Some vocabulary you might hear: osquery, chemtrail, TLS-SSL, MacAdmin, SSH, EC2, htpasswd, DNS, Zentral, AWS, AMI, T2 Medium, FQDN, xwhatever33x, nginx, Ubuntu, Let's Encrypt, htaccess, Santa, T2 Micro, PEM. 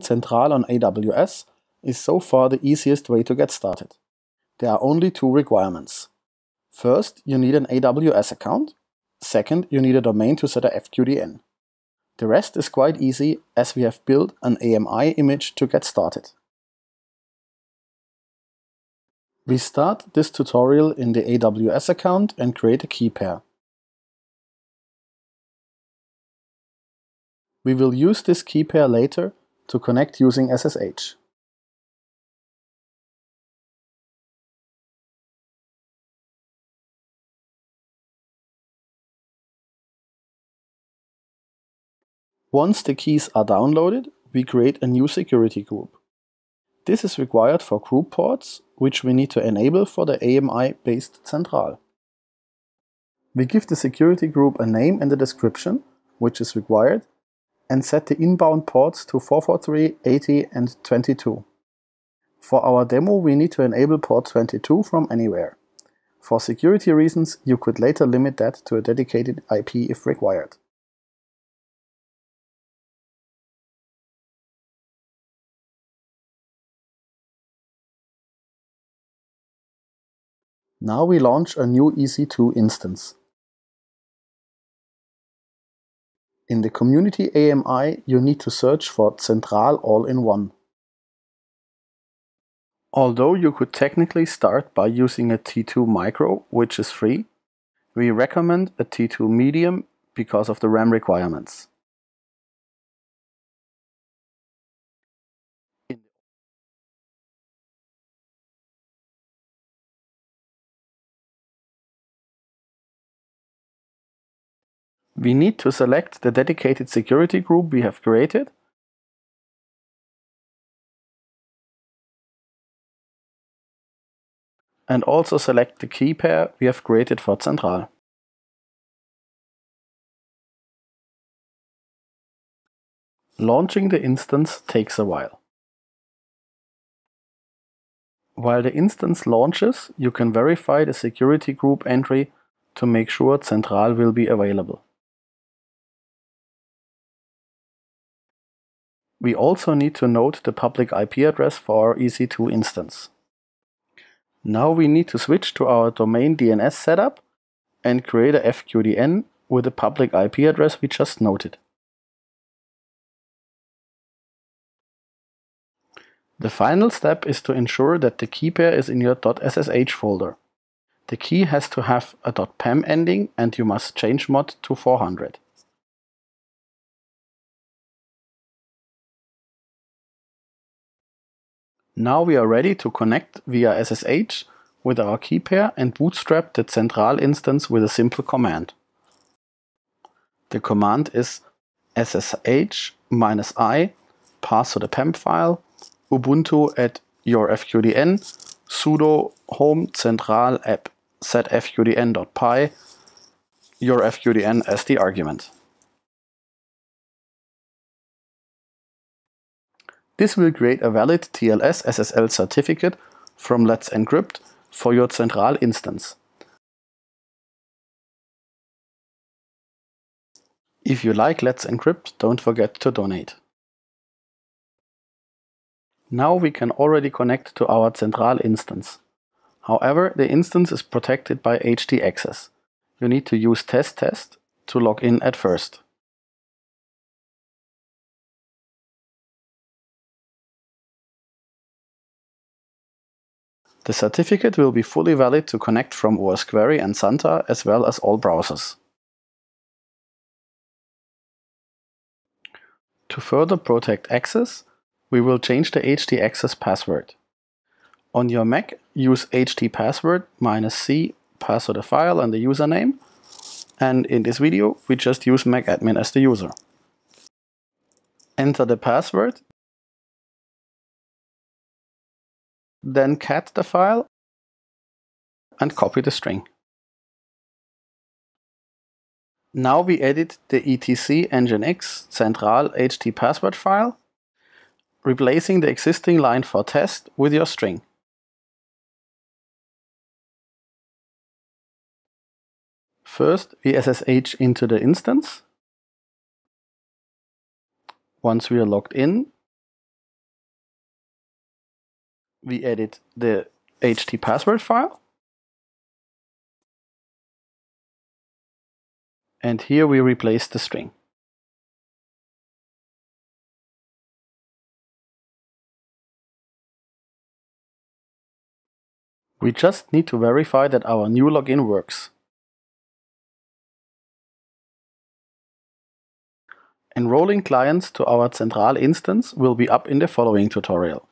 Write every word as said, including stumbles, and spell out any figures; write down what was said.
Zentral on A W S is so far the easiest way to get started. There are only two requirements. First, you need an A W S account. Second, you need a domain to set a F Q D N. The rest is quite easy, as we have built an A M I image to get started. We start this tutorial in the A W S account and create a key pair. We will use this key pair later to connect using S S H. Once the keys are downloaded, we create a new security group. This is required for group ports, which we need to enable for the A M I-based Zentral. We give the security group a name and a description, which is required, and set the inbound ports to four forty-three, eighty, and twenty-two. For our demo, we need to enable port twenty-two from anywhere. For security reasons, you could later limit that to a dedicated I P if required. Now we launch a new E C two instance. In the community A M I, you need to search for Zentral all-in-one. Although you could technically start by using a T two Micro, which is free, we recommend a T two Medium because of the RAM requirements. We need to select the dedicated security group we have created and also select the key pair we have created for Zentral. Launching the instance takes a while. While the instance launches, you can verify the security group entry to make sure Zentral will be available. We also need to note the public I P address for our E C two instance. Now we need to switch to our domain D N S setup and create a F Q D N with the public I P address we just noted. The final step is to ensure that the key pair is in your .ssh folder. The key has to have a .pem ending and you must change mod to four hundred. Now we are ready to connect via S S H with our key pair and bootstrap the Zentral instance with a simple command. The command is ssh minus i pass to the P E M file, ubuntu at your F Q D N, sudo home zentral app set F Q D N dot P Y, your F Q D N as the argument. This will create a valid T L S S S L certificate from Let's Encrypt for your Zentral instance. If you like Let's Encrypt, don't forget to donate. Now we can already connect to our Zentral instance. However, the instance is protected by htaccess. You need to use test test to log in at first. The certificate will be fully valid to connect from osquery and Santa as well as all browsers. To further protect access, we will change the htaccess password. On your Mac, use htpasswd minus c pass to the file and the username, and in this video we just use MacAdmin as the user. Enter the password, then cat the file and copy the string. Now we edit the etc nginx Zentral htpasswd file, replacing the existing line for test with your string. First, we S S H into the instance. Once we are logged in, we edit the htpasswd file. And here we replace the string. We just need to verify that our new login works. Enrolling clients to our Zentral instance will be up in the following tutorial.